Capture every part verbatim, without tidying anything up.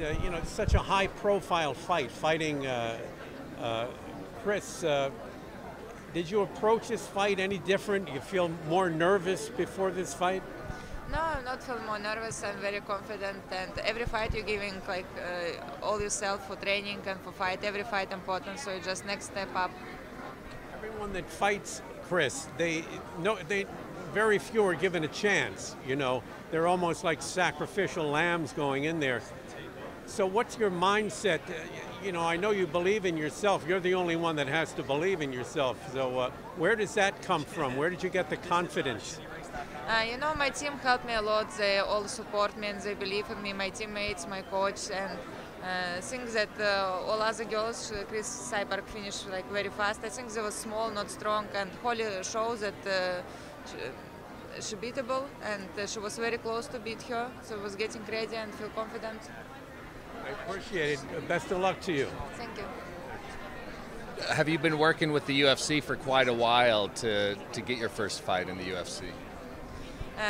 Uh, you know, it's such a high-profile fight, fighting uh, uh, Cris. Uh, did you approach this fight any different? You feel more nervous before this fight? No, I'm not feel more nervous. I'm very confident, and every fight you're giving like uh, all yourself for training and for fight. Every fight important, so you just next step up. Everyone that fights Cris, they no, they very few are given a chance. You know, they're almost like sacrificial lambs going in there. So what's your mindset? You know, I know you believe in yourself. You're the only one that has to believe in yourself. So uh, where does that come from? Where did you get the confidence? Uh, you know, my team helped me a lot. They all support me and they believe in me, my teammates, my coach. And I uh, think that uh, all other girls, Cris Cyborg finished like very fast. I think they were small, not strong. And Holly showed that uh, she, she beatable, and uh, she was very close to beat her. So I was getting ready and feel confident. I appreciate it. Best of luck to you. Thank you. Have you been working with the U F C for quite a while to, to get your first fight in the U F C? Uh,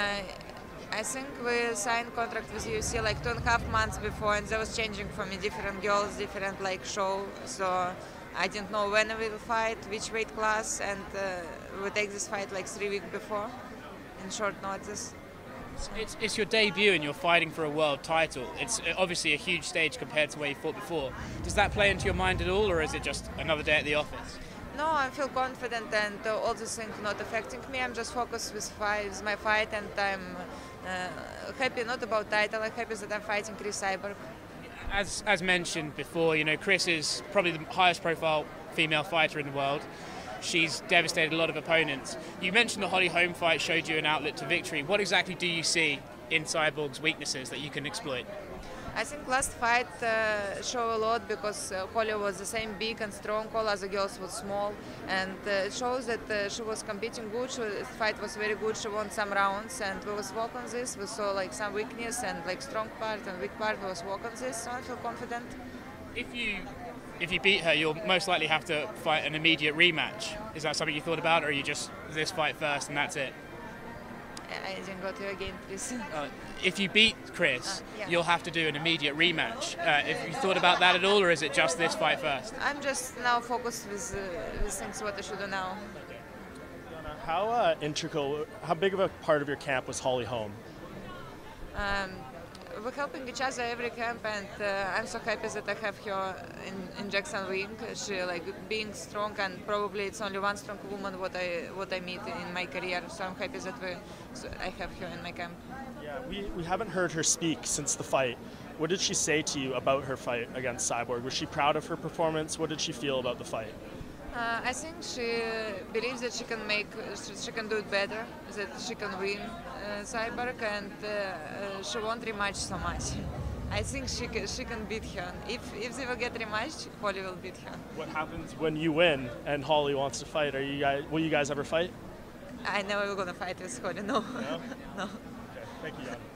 I think we signed contract with U F C like two and a half months before, and that was changing for me, different girls, different like show, so I didn't know when we will fight, which weight class, and uh, we take this fight like three weeks before, in short notice. It's, it's your debut and you're fighting for a world title. It's obviously a huge stage compared to where you fought before. Does that play into your mind at all, or is it just another day at the office? No, I feel confident and uh, all these things not affecting me. I'm just focused with, fight, with my fight, and I'm uh, happy, not about title, I'm happy that I'm fighting Cris Cyborg. As, as mentioned before, you know, Cris is probably the highest profile female fighter in the world. She's devastated a lot of opponents. You mentioned the Holly Holm fight showed you an outlet to victory. What exactly do you see in Cyborg's weaknesses that you can exploit? I think last fight uh, showed a lot because uh, Holly was the same big and strong, all other girls were small, and uh, it shows that uh, she was competing good, she, the fight was very good, she won some rounds, and we was walk on this, we saw like some weakness and like strong part and weak part, we was walk on this, so I feel confident. If you, if you beat her, you'll most likely have to fight an immediate rematch. Is that something you thought about, or are you just this fight first and that's it? I didn't go to again, please. Uh, if you beat Cris, uh, yeah. You'll have to do an immediate rematch. Uh, if you thought about that at all, or is it just this fight first? I'm just now focused with, uh, with things what I should do now. How uh, integral, how big of a part of your camp was Holly Holm? Um, we're helping each other every camp, and uh, I'm so happy that I have her in, in Jackson Wing. She like being strong, and probably it's only one strong woman what I what I meet in my career. So I'm happy that we so I have her in my camp. Yeah, we we haven't heard her speak since the fight. What did she say to you about her fight against Cyborg? Was she proud of her performance? What did she feel about the fight? Uh, I think she believes that she can make, she, she can do it better, that she can win uh, Cyborg, and uh, uh, she won't rematch so much. I think she can, she can beat her. If if they will get rematched, Holly will beat her. What happens when you win and Holly wants to fight? Are you guys, will you guys ever fight? I never will gonna fight with Holly. No, no. No. Okay. Thank you, Jan.